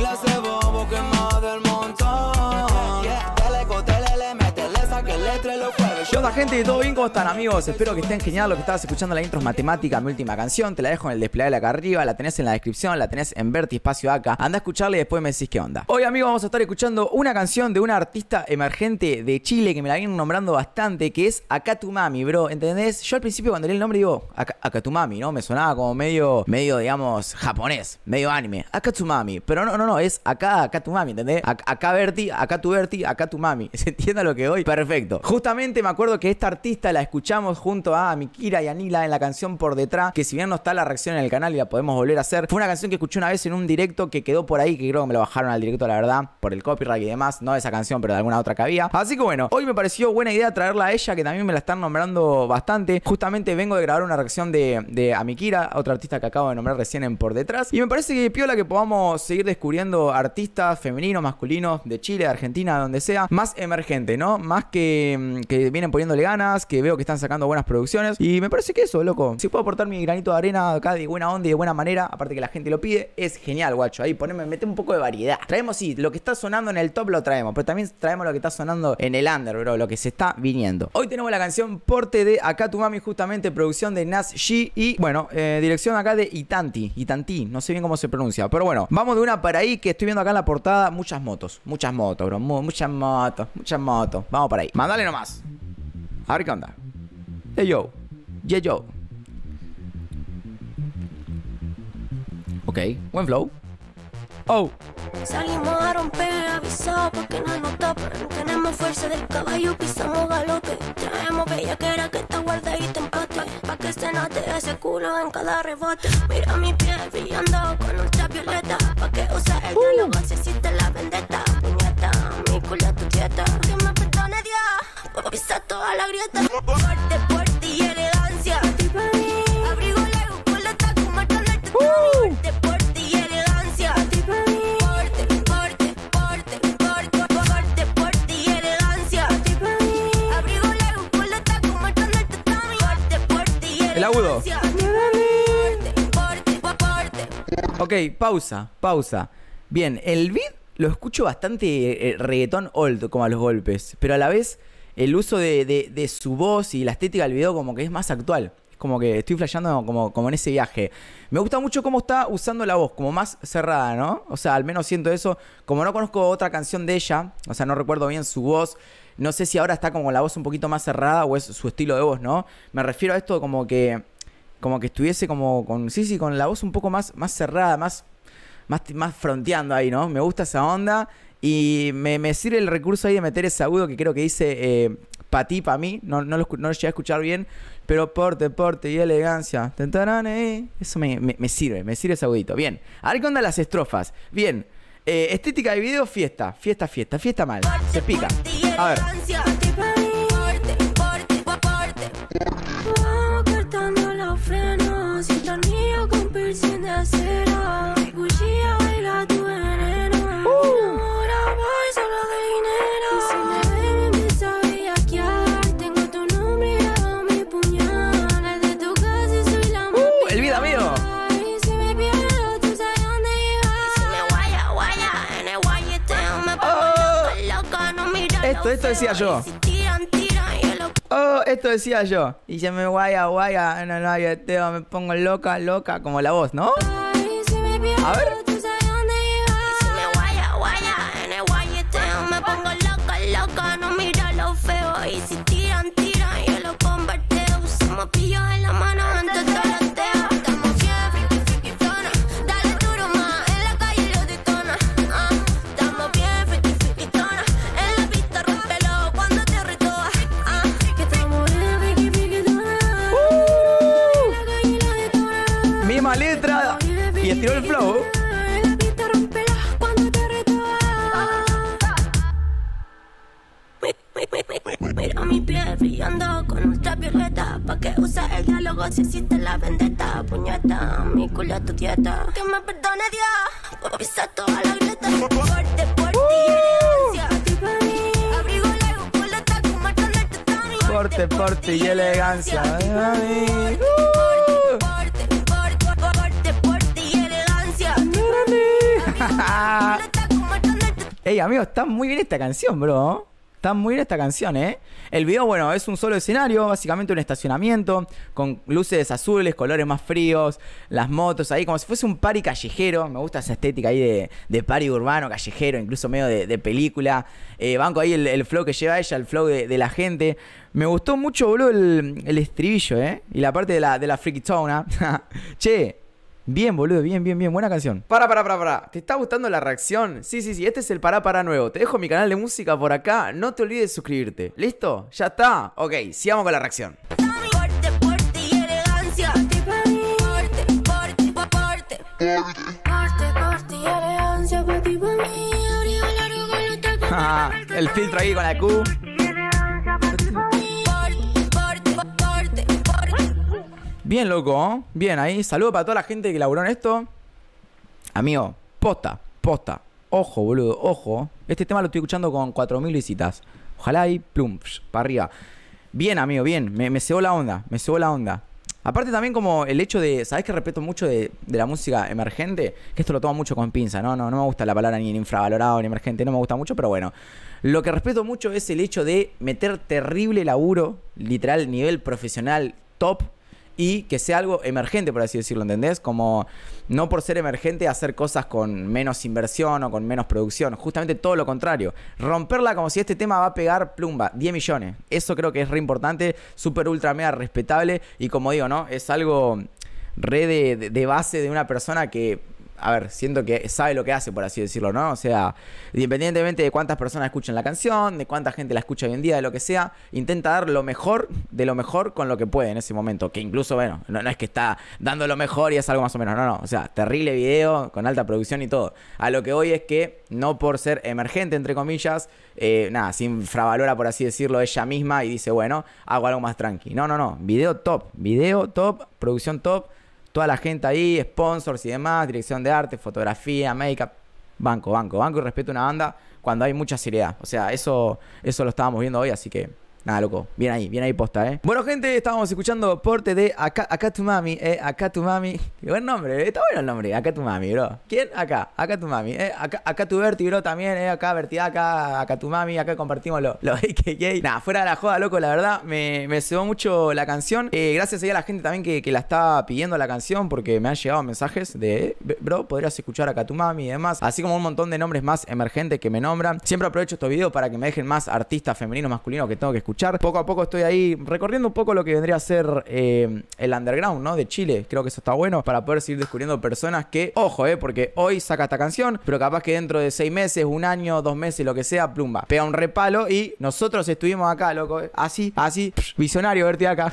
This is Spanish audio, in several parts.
clase bobo quemado el montón. Dale, cótele, le métele, saque letra y lo jueves. ¿Qué onda, gente? ¿Todo bien? ¿Cómo están, amigos? Espero que estén genial. Lo que estabas escuchando, la intro es matemática, mi última canción. Te la dejo en el desplegable acá arriba, la tenés en la descripción, la tenés en Verti Espacio acá. Anda a escucharla y después me decís qué onda. Hoy, amigos, vamos a estar escuchando una canción de una artista emergente de Chile que me la vienen nombrando bastante, que es Akatumamy, bro. ¿Entendés? Yo al principio cuando leí el nombre digo Akatumamy, ¿no? Me sonaba como medio, digamos, japonés, medio anime. Akatumamy. Pero no, es acá Akatumamy, ¿entendés? Acá Verti, acá tu Verti, acá tu mami. ¿Se entiende lo que hoy? Perfecto. Justamente me acuerdo que esta artista la escuchamos junto a Amikira y Anila en la canción Por Detrás, que si bien no está la reacción en el canal y la podemos volver a hacer, fue una canción que escuché una vez en un directo que quedó por ahí, que creo que me lo bajaron al directo, la verdad, por el copyright y demás, no de esa canción, pero de alguna otra que había. Así que bueno, hoy me pareció buena idea traerla a ella, que también me la están nombrando bastante. Justamente vengo de grabar una reacción de Amikira, otra artista que acabo de nombrar recién en Por Detrás, y me parece que piola que podamos seguir descubriendo artistas femeninos, masculinos, de Chile, de Argentina, de donde sea, más emergente, ¿no? Más que vienen por poniéndole ganas, que veo que están sacando buenas producciones. Y me parece que eso, loco, si puedo aportar mi granito de arena acá de buena onda y de buena manera, aparte que la gente lo pide, es genial, guacho. Ahí poneme, mete un poco de variedad. Traemos, sí, lo que está sonando en el top lo traemos, pero también traemos lo que está sonando en el under, bro, lo que se está viniendo. Hoy tenemos la canción Porte de Akatumamy, justamente producción de Nass G y, bueno, dirección acá de Itanti, no sé bien cómo se pronuncia, pero bueno, vamos de una para ahí, que estoy viendo acá en la portada muchas motos, bro, muchas motos, vamos para ahí. Mandale nomás. A ver qué onda. Hey yo. Yeah yo. Ok, buen flow. Oh. Salimos a romper, avisado porque no nos topan. Tenemos fuerza del caballo, pisamos galope. Traemos bellaquera que te guarda y te empate, pa' que se note ese culo en cada rebote. Mira mi piel brillando con ultravioleta, pa' que usa el diálogo, se existe la vendetta. Puñeta, mi culo es tu dieta. Que me perdone Dios. Pisa toda la grieta. Porte, porte y elegancia. Abrigo largo con la taca, matando el teclado. Porte, porte y elegancia. Porte, porte, porte, porte, porte, porte y elegancia. Abrigo largo con la taca, matando el teclado. Porte, porte y elegancia. El agudo. Porte, porte, porte. Ok, pausa. Bien, el beat lo escucho bastante reggaetón old, como a los golpes, pero a la vez el uso de su voz y la estética del video como que es más actual. Es como que estoy flasheando como en ese viaje. Me gusta mucho cómo está usando la voz, como más cerrada, ¿no? O sea, al menos siento eso. Como no conozco otra canción de ella, o sea, no recuerdo bien su voz. No sé si ahora está como la voz un poquito más cerrada o es su estilo de voz, ¿no? Me refiero a esto como que estuviese como con, sí, con la voz un poco más cerrada, más fronteando ahí, ¿no? Me gusta esa onda. Y me sirve el recurso ahí de meter ese agudo que creo que dice pa' ti, pa' mí. No lo llegué a escuchar bien. Pero porte y elegancia. Eso me sirve ese agudito. Bien. A ver qué onda las estrofas. Bien. Estética de video, fiesta mal. Se pica. A ver. Esto decía yo. Oh, esto decía yo. Y ya me guaya, no, yo teo, me pongo loca, como la voz, ¿no? A ver. Letra y estiró el flow. Mira mi piel brillando con ultravioleta, pa' que usa el diálogo si existe la vendetta. Puñeta, mi culo es tu dieta. Que me perdone Dios, pisa toda la grieta. Porte, porte y elegancia. Abrigo largo con la taca, matando el tatami. Porte, porte y elegancia. Ey, amigos, está muy bien esta canción, bro. Está muy bien esta canción, ¿eh? El video, bueno, es un solo escenario, básicamente un estacionamiento, con luces azules, colores más fríos, las motos ahí, como si fuese un party callejero. Me gusta esa estética ahí de party urbano, callejero, incluso medio de película. Banco ahí el flow que lleva ella, el flow de la gente. Me gustó mucho, boludo, el estribillo, ¿eh? Y la parte de la freaky tona. Che, bien, boludo, bien, buena canción. Para. ¿Te está gustando la reacción? Sí, este es el para nuevo. Te dejo mi canal de música por acá, no te olvides de suscribirte. ¿Listo? ¿Ya está? Ok, sigamos con la reacción. Porte y elegancia. Porte y elegancia. El filtro ahí con la Q. Bien, loco, ¿eh? Bien ahí. Saludo para toda la gente que laburó en esto. Amigo, posta. Ojo, boludo, ojo. Este tema lo estoy escuchando con 4000 visitas. Ojalá ahí, plum, para arriba. Bien, amigo, bien. Me cebó la onda, Aparte también como el hecho de... ¿Sabés que respeto mucho de la música emergente? Que esto lo tomo mucho con pinza, ¿no? No me gusta la palabra ni infravalorado ni emergente. No me gusta mucho, pero bueno. Lo que respeto mucho es el hecho de meter terrible laburo, literal, nivel profesional top... Y que sea algo emergente, por así decirlo, ¿entendés? Como no por ser emergente hacer cosas con menos inversión o con menos producción. Justamente todo lo contrario. Romperla como si este tema va a pegar plumba. 10 millones. Eso creo que es re importante. Súper, ultra, mega respetable. Y como digo, ¿no? Es algo re de base de una persona que... A ver, siento que sabe lo que hace, por así decirlo, ¿no? O sea, independientemente de cuántas personas escuchan la canción, de cuánta gente la escucha hoy en día, de lo que sea, intenta dar lo mejor de lo mejor con lo que puede en ese momento. Que incluso, bueno, no es que está dando lo mejor y es algo más o menos. No. O sea, terrible video, con alta producción y todo. A lo que voy es que, no por ser emergente, entre comillas, nada, se infravalora, por así decirlo, ella misma y dice, bueno, hago algo más tranqui. No. Video top, producción top. Toda la gente ahí, sponsors y demás, dirección de arte, fotografía, make-up. Banco y respeto a una banda cuando hay mucha seriedad. O sea, eso lo estábamos viendo hoy, así que... Nada, loco. Bien ahí posta, ¿eh? Bueno, gente, estábamos escuchando Porte de Akatumamy, Akatumamy. Qué buen nombre, está bueno el nombre, Akatumamy, bro. ¿Quién? Acá, Akatumamy, acá tu Berti, bro, también, acá Bertiaca, Akatumamy, acá compartimos los AKK. Nada, fuera de la joda, loco, la verdad, me cebó mucho la canción. Gracias ahí a la gente también que la está pidiendo la canción, porque me han llegado mensajes de, bro, podrías escuchar Akatumamy y demás. Así como un montón de nombres más emergentes que me nombran. Siempre aprovecho estos videos para que me dejen más artistas femeninos, masculinos que tengo que escuchar. Poco a poco estoy ahí recorriendo un poco lo que vendría a ser el underground, ¿no? De Chile. Creo que eso está bueno para poder seguir descubriendo personas que, ojo, porque hoy saca esta canción, pero capaz que dentro de 6 meses, un año, 2 meses, lo que sea, plumba, pega un repalo y nosotros estuvimos acá, loco, así, visionario, verte acá.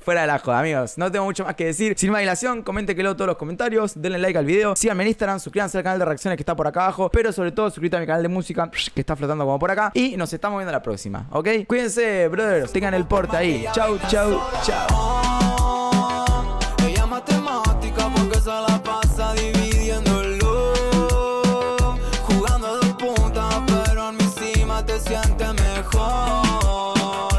Fuera de la joda, amigos. No tengo mucho más que decir. Sin más dilación, comenten que leo todos los comentarios, denle like al video, síganme en Instagram, suscríbanse al canal de reacciones que está por acá abajo, pero sobre todo suscríbete a mi canal de música que está flotando como por acá y nos estamos viendo la próxima, ¿ok? Cuídense, brothers, tengan el porte ahí. Chau.